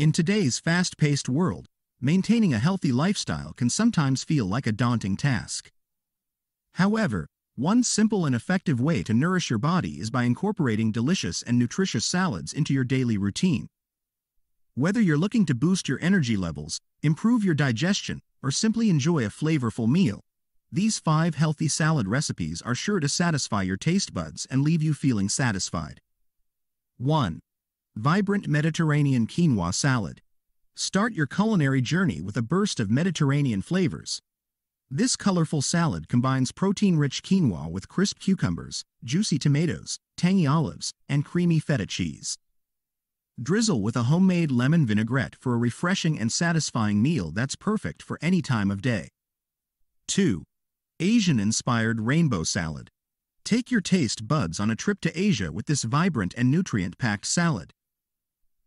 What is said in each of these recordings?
In today's fast-paced world, maintaining a healthy lifestyle can sometimes feel like a daunting task. However, one simple and effective way to nourish your body is by incorporating delicious and nutritious salads into your daily routine. Whether you're looking to boost your energy levels, improve your digestion, or simply enjoy a flavorful meal, these 5 healthy salad recipes are sure to satisfy your taste buds and leave you feeling satisfied. 1. Vibrant Mediterranean Quinoa Salad. Start your culinary journey with a burst of Mediterranean flavors. This colorful salad combines protein-rich quinoa with crisp cucumbers, juicy tomatoes, tangy olives, and creamy feta cheese. Drizzle with a homemade lemon vinaigrette for a refreshing and satisfying meal that's perfect for any time of day. 2. Asian-inspired rainbow salad. Take your taste buds on a trip to Asia with this vibrant and nutrient-packed salad.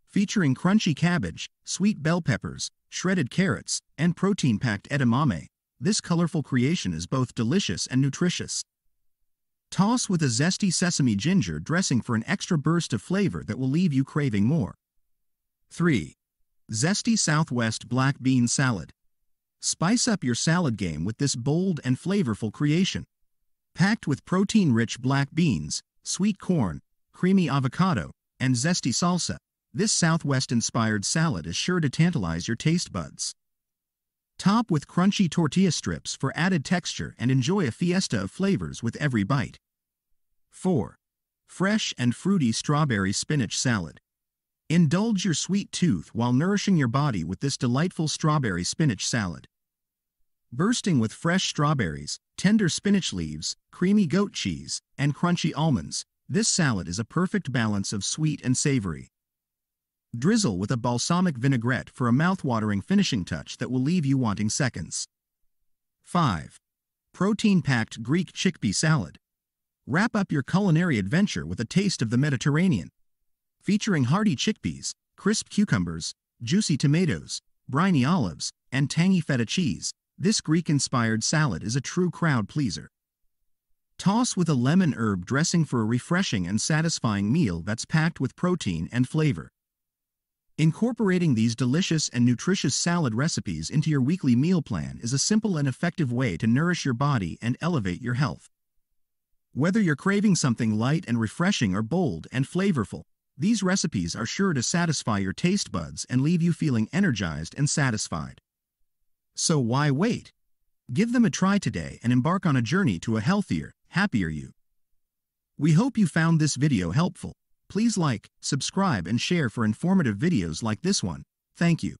Featuring crunchy cabbage, sweet bell peppers, shredded carrots, and protein-packed edamame, this colorful creation is both delicious and nutritious. Toss with a zesty sesame ginger dressing for an extra burst of flavor that will leave you craving more. 3. Zesty Southwest Black Bean Salad. Spice up your salad game with this bold and flavorful creation. Packed with protein-rich black beans, sweet corn, creamy avocado, and zesty salsa, this Southwest-inspired salad is sure to tantalize your taste buds. Top with crunchy tortilla strips for added texture and enjoy a fiesta of flavors with every bite. 4. Fresh and Fruity Strawberry Spinach Salad. Indulge your sweet tooth while nourishing your body with this delightful strawberry spinach salad. Bursting with fresh strawberries, tender spinach leaves, creamy goat cheese, and crunchy almonds, this salad is a perfect balance of sweet and savory. Drizzle with a balsamic vinaigrette for a mouthwatering finishing touch that will leave you wanting seconds. 5. Protein-packed Greek chickpea salad. Wrap up your culinary adventure with a taste of the Mediterranean. Featuring hearty chickpeas, crisp cucumbers, juicy tomatoes, briny olives, and tangy feta cheese, this Greek-inspired salad is a true crowd-pleaser. Toss with a lemon herb dressing for a refreshing and satisfying meal that's packed with protein and flavor. Incorporating these delicious and nutritious salad recipes into your weekly meal plan is a simple and effective way to nourish your body and elevate your health. Whether you're craving something light and refreshing or bold and flavorful, these recipes are sure to satisfy your taste buds and leave you feeling energized and satisfied. So why wait? Give them a try today and embark on a journey to a healthier, happier you. We hope you found this video helpful. Please like, subscribe, and share for informative videos like this one. Thank you.